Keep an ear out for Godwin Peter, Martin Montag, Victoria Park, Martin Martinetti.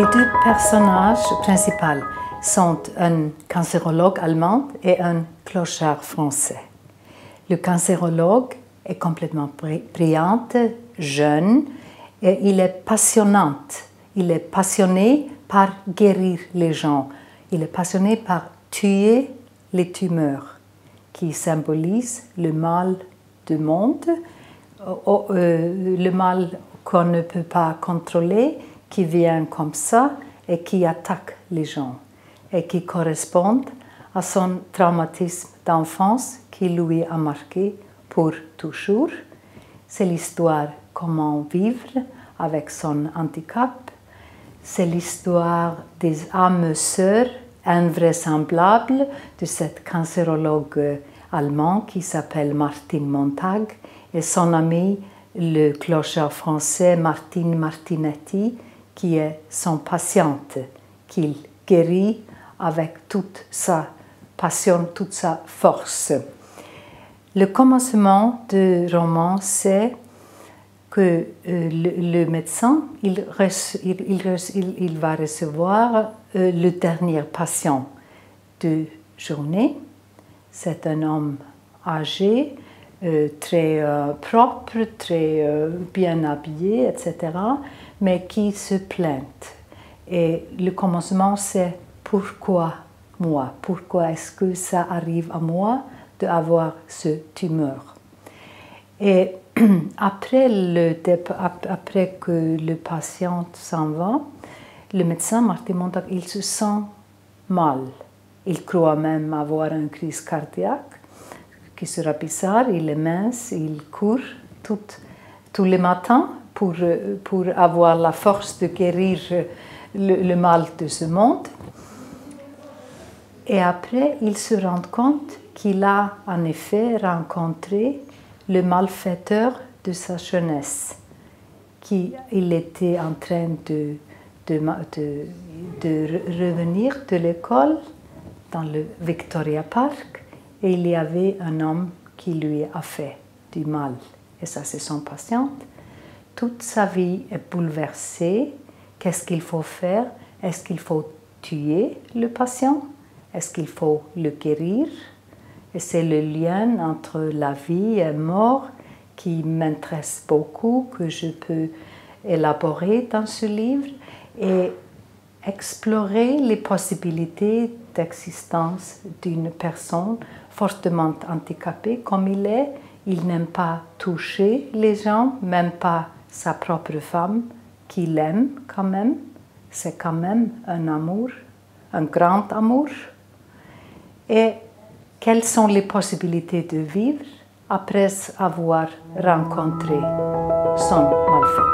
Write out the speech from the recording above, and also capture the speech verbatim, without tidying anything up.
Les deux personnages principaux sont un cancérologue allemand et un clochard français. Le cancérologue est complètement brillant, jeune, et il est passionnant. Il est passionné par guérir les gens. Il est passionné par tuer les tumeurs qui symbolisent le mal du monde, le mal qu'on ne peut pas contrôler, qui vient comme ça et qui attaque les gens et qui correspond à son traumatisme d'enfance qui lui a marqué pour toujours. C'est l'histoire comment vivre avec son handicap. C'est l'histoire des âmes sœurs invraisemblables de cet cancérologue allemand qui s'appelle Martin Montag et son ami le clochard français Martin Martinetti qui est son patiente, qu'il guérit avec toute sa passion, toute sa force. Le commencement du roman, c'est que euh, le, le médecin, il, reçu, il, il, il va recevoir euh, le dernier patient de journée. C'est un homme âgé, euh, très euh, propre, très euh, bien habillé, et cetera, mais qui se plaint. Et le commencement, c'est pourquoi moi? Pourquoi est-ce que ça arrive à moi d'avoir ce tumeur? Et après, le, après que le patient s'en va, le médecin Martin Montag, il se sent mal. Il croit même avoir une crise cardiaque, qui sera bizarre. Il est mince, il court tout, tous les matins pour, pour avoir la force de guérir le, le mal de ce monde. Et après, il se rend compte qu'il a en effet rencontré le malfaiteur de sa jeunesse, qui il était en train de, de, de, de revenir de l'école dans le Victoria Park, et il y avait un homme qui lui a fait du mal. Et ça, c'est son patient. Toute sa vie est bouleversée. Qu'est-ce qu'il faut faire? Est-ce qu'il faut tuer le patient? Est-ce qu'il faut le guérir? Et c'est le lien entre la vie et la mort qui m'intéresse beaucoup, que je peux élaborer dans ce livre et explorer les possibilités d'existence d'une personne fortement handicapée comme il est. Il n'aime pas toucher les gens, même pas sa propre femme, qu'il aime quand même. C'est quand même un amour, un grand amour. Et quelles sont les possibilités de vivre après avoir rencontré son malfaiteur?